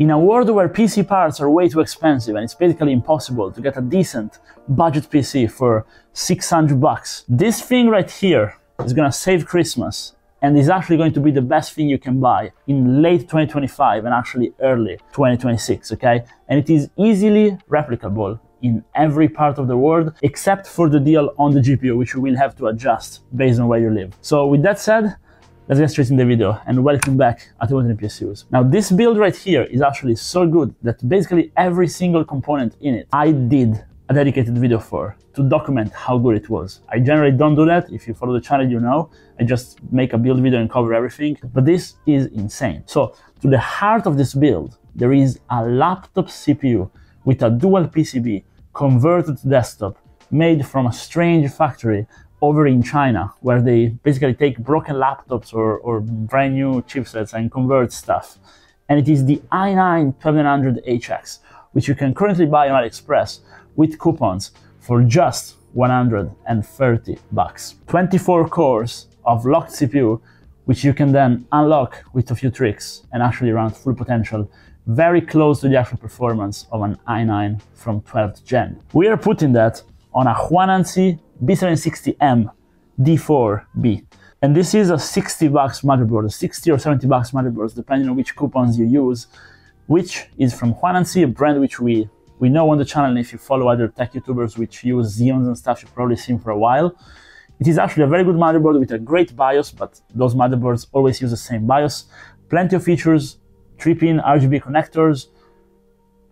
In a world where PC parts are way too expensive and it's basically impossible to get a decent budget PC for $600, this thing right here is gonna save Christmas and is actually going to be the best thing you can buy in late 2025 and actually early 2026, okay? And it is easily replicable in every part of the world, except for the deal on the GPU, which you will have to adjust based on where you live. So with that said, let's get straight in the video and welcome back at ImWateringPSUs. Now this build right here is actually so good that basically every single component in it I did a dedicated video for to document how good it was. I generally don't do that. If you follow the channel, you know, I just make a build video and cover everything, but this is insane. So to the heart of this build, there is a laptop CPU with a dual PCB converted to desktop made from a strange factory over in China, where they basically take broken laptops or brand new chipsets and convert stuff. And it is the i9-12900HX, which you can currently buy on AliExpress with coupons for just $130. 24 cores of locked CPU, which you can then unlock with a few tricks and actually run at full potential, very close to the actual performance of an i9 from 12th gen. We are putting that on a Huananzhi B760M d4b, and this is a $60 motherboard, $60 or $70 motherboards, depending on which coupons you use, which is from Huananzhi, a brand which we know on the channel, and if you follow other tech YouTubers which use Xeons and stuff, you've probably seen for a while. It is actually a very good motherboard with a great BIOS, but those motherboards always use the same BIOS. Plenty of features, 3-pin RGB connectors,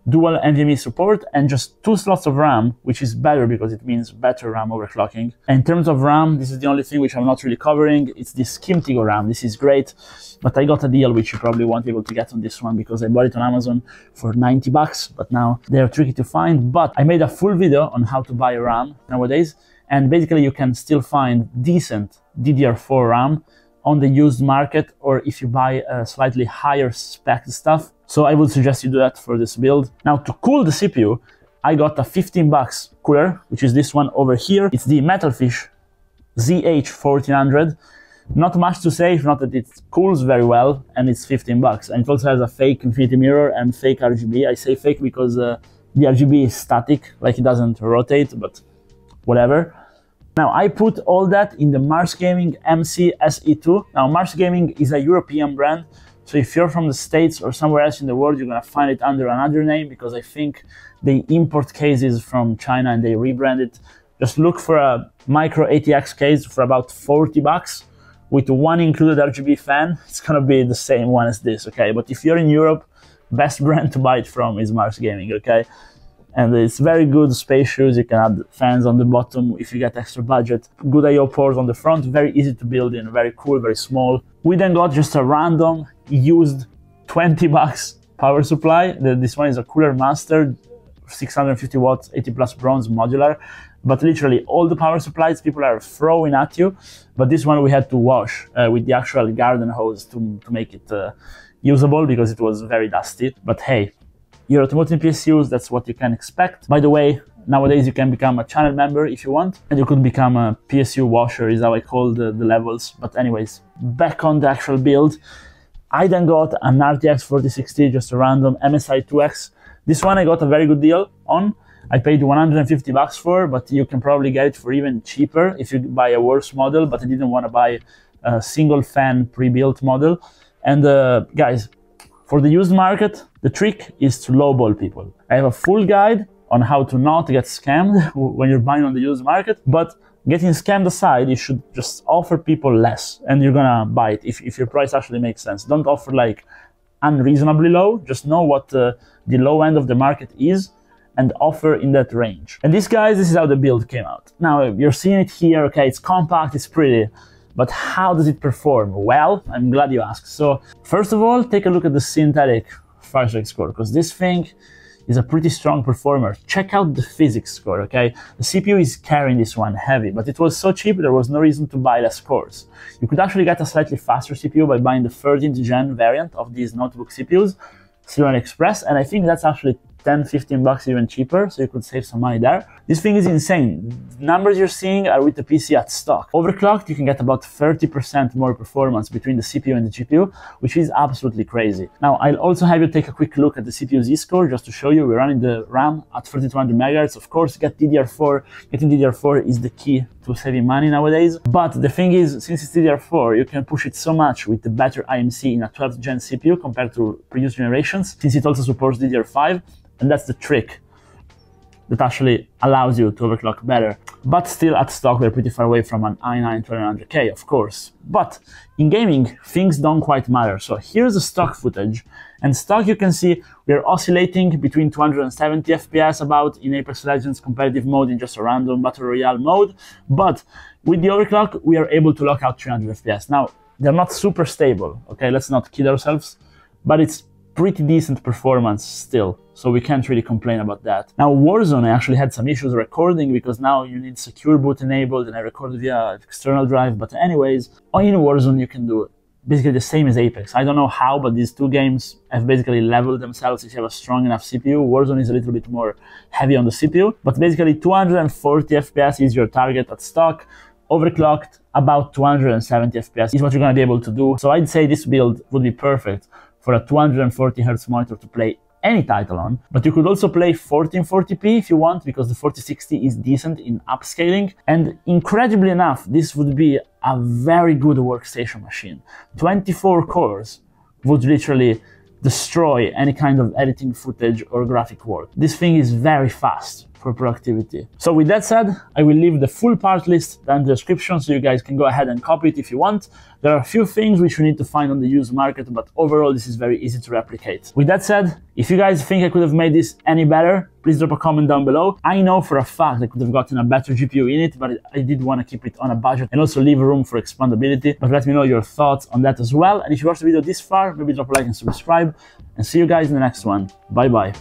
dual NVMe support, and just 2 slots of RAM, which is better because it means better RAM overclocking. And in terms of RAM, this is the only thing which I'm not really covering. It's this KimTigo RAM. This is great, but I got a deal which you probably won't be able to get on this one because I bought it on Amazon for $90, but now they're tricky to find. But I made a full video on how to buy RAM nowadays, and basically you can still find decent DDR4 RAM on the used market, or if you buy slightly higher spec stuff. So I would suggest you do that for this build. Now to cool the CPU, I got a $15 cooler, which is this one over here. It's the Metalfish ZH 1400. Not much to say, not that it cools very well, and it's $15. And it also has a fake infinity mirror and fake RGB. I say fake because the RGB is static, like it doesn't rotate, but whatever. Now, I put all that in the Mars Gaming MCSE2. Now, Mars Gaming is a European brand, so if you're from the States or somewhere else in the world, you're gonna find it under another name, because I think they import cases from China and they rebrand it. Just look for a micro ATX case for about $40 with one included RGB fan. It's gonna be the same one as this, okay? But if you're in Europe, best brand to buy it from is Mars Gaming, okay? And it's very good space shoes. You can add fans on the bottom if you get extra budget. Good I/O ports on the front, very easy to build in, very cool, very small. We then got just a random used $20 power supply. This one is a Cooler Master, 650 watts, 80 plus bronze modular. But literally all the power supplies people are throwing at you. But this one we had to wash with the actual garden hose to make it usable, because it was very dusty. But hey, you're at ImWateringPSUs, that's what you can expect. By the way, nowadays you can become a channel member if you want, and you could become a PSU washer, is how I call the levels. But anyways, back on the actual build, I then got an RTX 4060, just a random MSI-2X. This one I got a very good deal on. I paid $150 for, but you can probably get it for even cheaper if you buy a worse model, but I didn't want to buy a single fan pre-built model. And guys, for the used market, the trick is to lowball people. I have a full guide on how to not get scammed when you're buying on the used market, but getting scammed aside, you should just offer people less and you're gonna buy it if your price actually makes sense. Don't offer like unreasonably low, just know what the low end of the market is and offer in that range. And this, guys, this is how the build came out. Now you're seeing it here, okay, it's compact, it's pretty. But how does it perform? Well, I'm glad you asked. So first of all, take a look at the synthetic Firestrike score, because this thing is a pretty strong performer. Check out the physics score, okay? The CPU is carrying this one heavy, but it was so cheap there was no reason to buy less cores. You could actually get a slightly faster CPU by buying the 13th gen variant of these notebook CPUs, still on AliExpress, and I think that's actually $10–15 bucks, even cheaper, so you could save some money there. This thing is insane. The numbers you're seeing are with the PC at stock. Overclocked, you can get about 30% more performance between the CPU and the GPU, which is absolutely crazy. Now, I'll also have you take a quick look at the CPU-Z score just to show you. We're running the RAM at 3200 megahertz. Of course, get DDR4. Getting DDR4 is the key to saving money nowadays. But the thing is, since it's DDR4, you can push it so much with the better IMC in a 12th gen CPU compared to previous generations, since it also supports DDR5, and that's the trick that actually allows you to overclock better. But still, at stock, we're pretty far away from an i9-12900K, of course. But in gaming, things don't quite matter. So here's the stock footage. And stock, you can see we're oscillating between 270 FPS about in Apex Legends competitive mode, in just a random battle royale mode. But with the overclock, we are able to lock out 300 FPS. Now, they're not super stable, okay? Let's not kid ourselves, but it's pretty decent performance still, so we can't really complain about that. Now, Warzone, I actually had some issues recording because now you need secure boot enabled, and I recorded via external drive. But anyways, in Warzone, you can do basically the same as Apex. I don't know how, but these two games have basically leveled themselves if you have a strong enough CPU. Warzone is a little bit more heavy on the CPU, but basically 240 FPS is your target at stock. Overclocked, about 270 FPS is what you're gonna be able to do. So I'd say this build would be perfect for a 240Hz monitor to play any title on, but you could also play 1440p if you want, because the 4060 is decent in upscaling. And incredibly enough, this would be a very good workstation machine. 24 cores would literally destroy any kind of editing footage or graphic work. This thing is very fast for productivity. So with that said, I will leave the full part list down in the description, so you guys can go ahead and copy it if you want. There are a few things which you need to find on the used market, but overall this is very easy to replicate. With that said, if you guys think I could have made this any better, please drop a comment down below. I know for a fact I could have gotten a better GPU in it, but I did want to keep it on a budget and also leave room for expandability. But let me know your thoughts on that as well. And if you watched the video this far, maybe drop a like and subscribe. And see you guys in the next one. Bye bye.